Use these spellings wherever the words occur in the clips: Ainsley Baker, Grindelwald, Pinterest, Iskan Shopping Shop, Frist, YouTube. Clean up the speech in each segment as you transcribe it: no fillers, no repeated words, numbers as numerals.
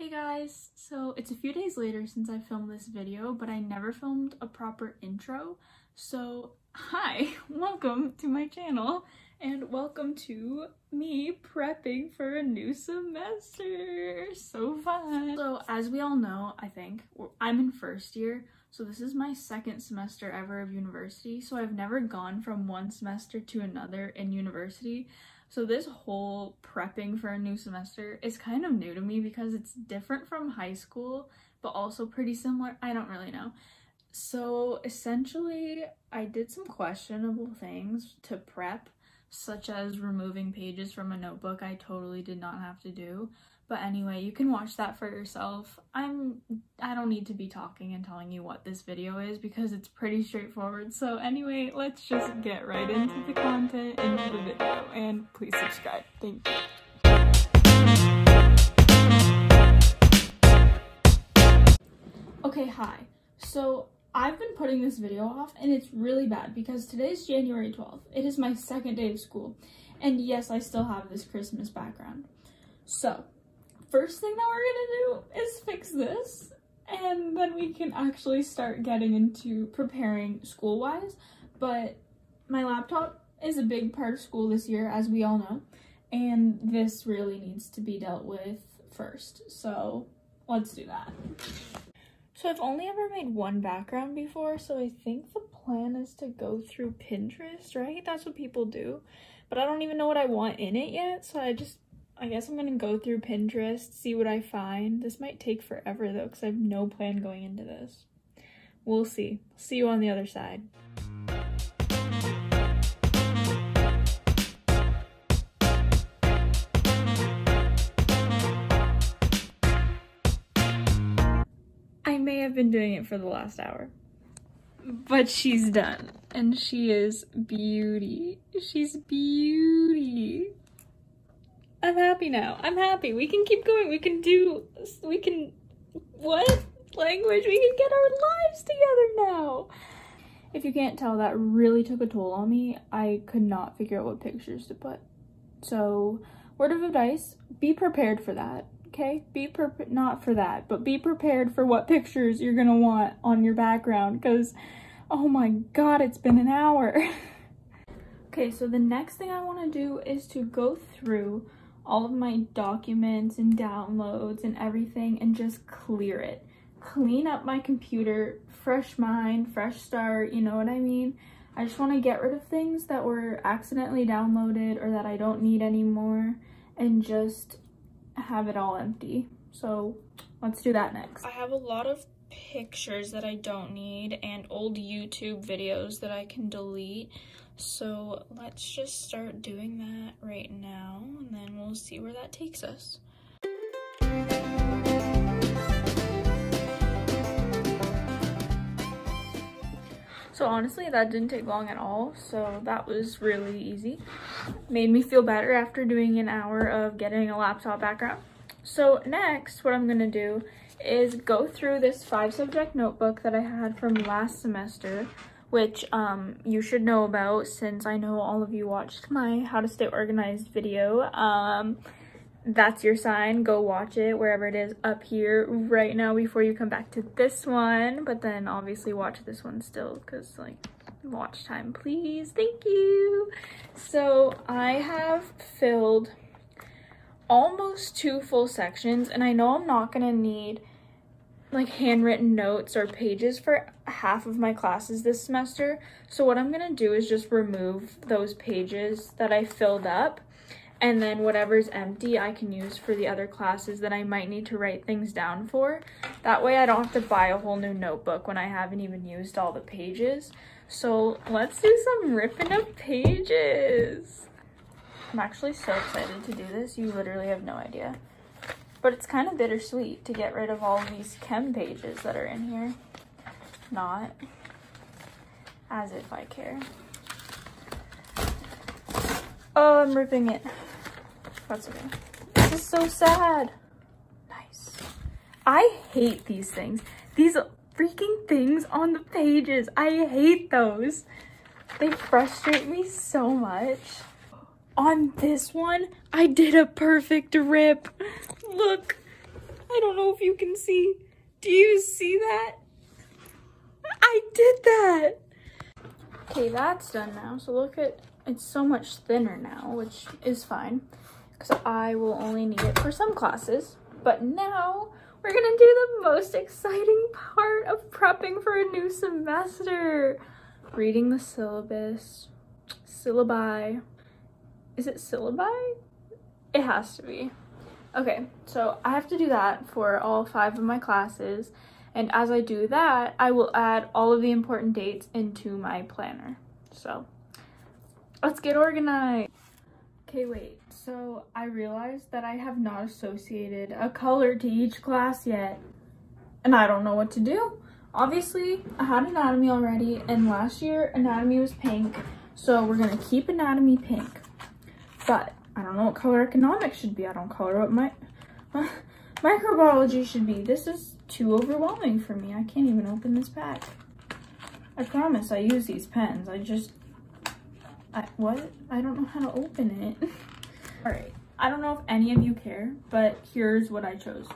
Hey guys, so it's a few days later since I filmed this video, but I never filmed a proper intro. So hi, welcome to my channel and welcome to me prepping for a new semester. So fun. So as we all know, I think I'm in first year, so this is my second semester ever of university. So I've never gone from one semester to another in university. So this whole prepping for a new semester is kind of new to me because it's different from high school, but also pretty similar. I don't really know. So essentially, I did some questionable things to prep, such as removing pages from a notebook I totally did not have to do. But anyway, you can watch that for yourself. I don't need to be talking and telling you what this video is because it's pretty straightforward. So anyway, let's just get right into the content, into the video, and please subscribe. Thank you. Okay, hi. So I've been putting this video off and it's really bad because today's January 12th. It is my second day of school. And yes, I still have this Christmas background. So first thing that we're gonna do is fix this, and then we can actually start getting into preparing school-wise. But my laptop is a big part of school this year, as we all know, and this really needs to be dealt with first. So let's do that. So I've only ever made one background before, so I think the plan is to go through Pinterest, right? That's what people do, but I don't even know what I want in it yet, so I guess I'm gonna go through Pinterest, see what I find. This might take forever though, because I have no plan going into this. We'll see. See you on the other side. I may have been doing it for the last hour, but she's done. And she is beauty. She's beauty. I'm happy now. I'm happy. We can keep going. We can get our lives together now. If you can't tell, that really took a toll on me. I could not figure out what pictures to put. So, word of advice, be prepared for that, okay? Be prepared for what pictures you're gonna want on your background, because, oh my god, it's been an hour. Okay, so the next thing I want to do is to go through all of my documents and downloads and everything and just clear it. Clean up my computer, fresh mind, fresh start, you know what I mean? I just want to get rid of things that were accidentally downloaded or that I don't need anymore and just have it all empty. So let's do that next. I have a lot of pictures that I don't need and old YouTube videos that I can delete. So let's just start doing that right now, and then we'll see where that takes us. So honestly, that didn't take long at all, so that was really easy. Made me feel better after doing an hour of getting a laptop background. So next, what I'm gonna do is go through this 5-subject notebook that I had from last semester, which you should know about since I know all of you watched my How to Stay Organized video. That's your sign. Go watch it wherever it is up here right now before you come back to this one. But then obviously watch this one still because, like, watch time, please. Thank you. So I have filled almost 2 full sections, and I know I'm not going to need like handwritten notes or pages for half of my classes this semester. So what I'm gonna do is just remove those pages that I filled up, and then whatever's empty I can use for the other classes that I might need to write things down for. That way I don't have to buy a whole new notebook when I haven't even used all the pages. So let's do some ripping of pages. I'm actually so excited to do this, you literally have no idea. But it's kind of bittersweet to get rid of all these chem pages that are in here. Not as if I care. Oh, I'm ripping it. That's okay. This is so sad. Nice. I hate these things. These freaking things on the pages. I hate those. They frustrate me so much. On this one, I did a perfect rip. Look, I don't know if you can see. Do you see that? I did that. Okay, that's done now. So look at, it's so much thinner now, which is fine because I will only need it for some classes. But now we're gonna do the most exciting part of prepping for a new semester. Reading the syllabus, syllabi. Is it syllabi? It has to be. Okay, so I have to do that for all 5 of my classes, and as I do that, I will add all of the important dates into my planner. So let's get organized. Okay, wait, so I realized that I have not associated a color to each class yet, and I don't know what to do. Obviously, I had anatomy already, and last year anatomy was pink, so we're gonna keep anatomy pink, but I don't know what color economics should be. I don't color what my microbiology should be. This is too overwhelming for me. I can't even open this pack. I promise I use these pens. I don't know how to open it. All right, I don't know if any of you care, but here's what I chose.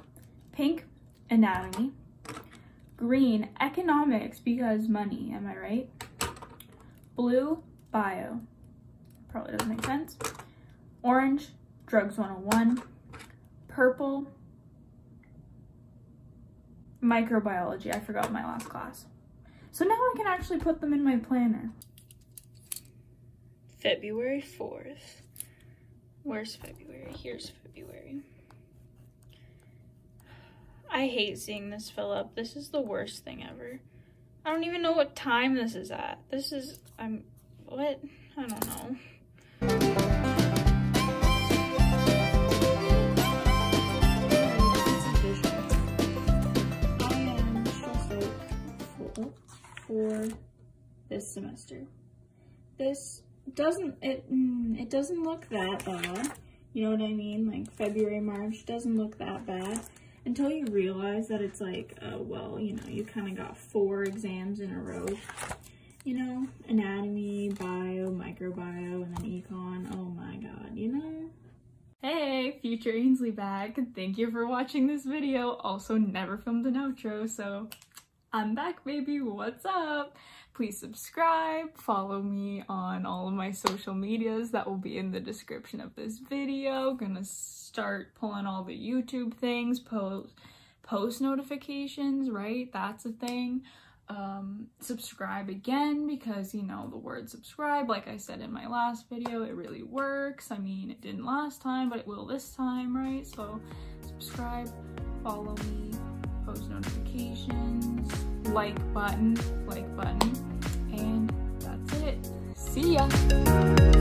Pink, anatomy. Green, economics, because money, am I right? Blue, bio. Probably doesn't make sense. Orange, drugs 101. Purple, microbiology. I forgot my last class. So now I can actually put them in my planner. February 4th. Where's February? Here's February. I hate seeing this fill up. This is the worst thing ever. I don't even know what time this is at. This is, what? I don't know. For this semester, this doesn't it doesn't look that bad, you know what I mean? Like February, March doesn't look that bad until you realize that it's like, well, you know, you kind of got 4 exams in a row, you know, anatomy, bio, microbio, and then econ. Oh my god, you know. Hey, future Ainsley back. Thank you for watching this video. Also, never filmed an outro, so I'm back, baby. What's up? Please subscribe, follow me on all of my social medias that will be in the description of this video. Gonna start pulling all the YouTube things, post notifications, right? That's a thing. Subscribe again, because, you know, the word subscribe, like I said in my last video, it really works. I mean, it didn't last time, but it will this time, right? So subscribe, follow me, post notifications, like button, and that's it. See ya!